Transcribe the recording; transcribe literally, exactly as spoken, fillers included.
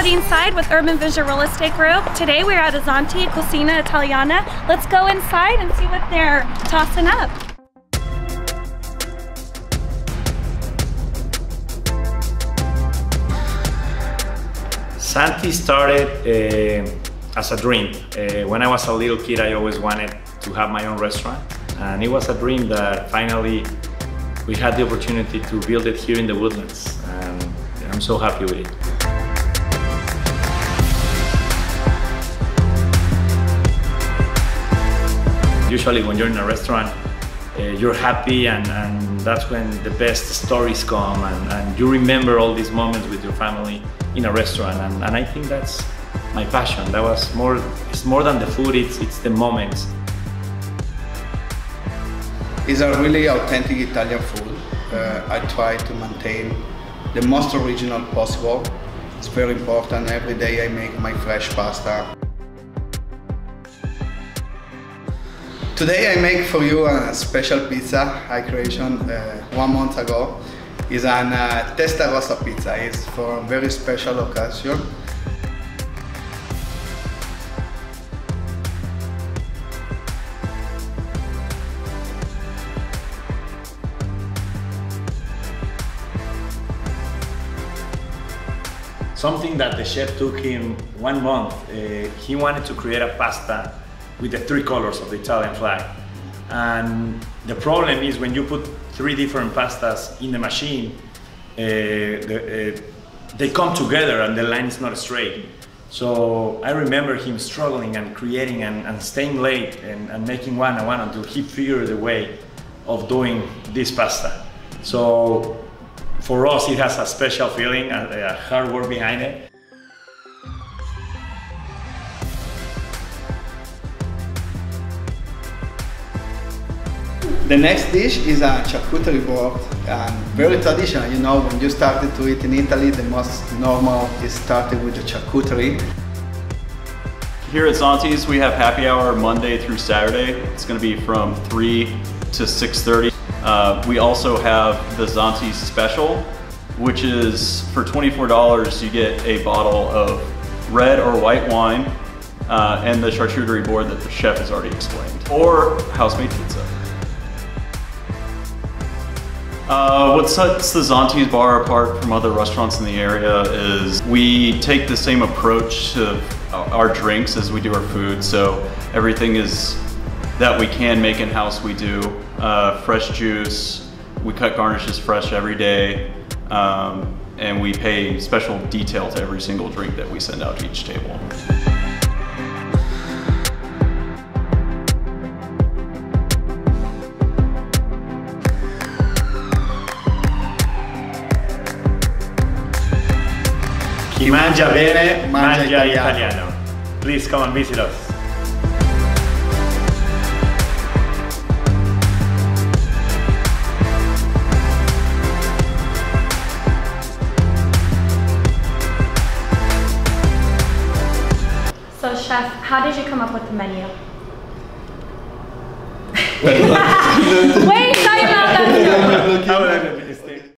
Claudine Side with Urban Vision Real Estate Group. Today we're at Zanti Cucina Italiana. Let's go inside and see what they're tossing up. Zanti started uh, as a dream. Uh, when I was a little kid, I always wanted to have my own restaurant. And it was a dream that finally we had the opportunity to build it here in the Woodlands. And I'm so happy with it. Usually when you're in a restaurant, uh, you're happy and, and that's when the best stories come and, and you remember all these moments with your family in a restaurant. And, and I think that's my passion. That was more, it's more than the food, it's, it's the moments. It's a really authentic Italian food. Uh, I try to maintain the most original possible. It's very important. Every day I make my fresh pasta. Today I make for you a special pizza I created uh, one month ago. It's an uh, Testa Rossa pizza. It's for a very special occasion. Something that the chef took him one month. Uh, he wanted to create a pasta with the three colors of the Italian flag. And the problem is when you put three different pastas in the machine, uh, the, uh, they come together and the line is not straight. So I remember him struggling and creating and, and staying late and, and making one and one until he figured the way of doing this pasta. So for us, it has a special feeling, a, a hard work behind it. The next dish is a charcuterie board, and very traditional. You know, when you started to eat in Italy, the most normal is started with the charcuterie. Here at Zanti's, we have happy hour Monday through Saturday. It's going to be from three to six thirty. Uh, we also have the Zanti's special, which is for twenty-four dollars, you get a bottle of red or white wine uh, and the charcuterie board that the chef has already explained, or house-made pizza. Uh, what sets the Zanti's bar apart from other restaurants in the area is we take the same approach to our drinks as we do our food. So everything is that we can make in-house, we do. Uh, fresh juice, we cut garnishes fresh every day, um, and we pay special detail to every single drink that we send out to each table. Chi mangia bene, mangia italiano. Please come and visit us. So, Chef, how did you come up with the menu? Wait, sorry about that.